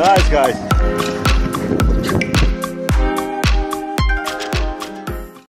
Nice, guys.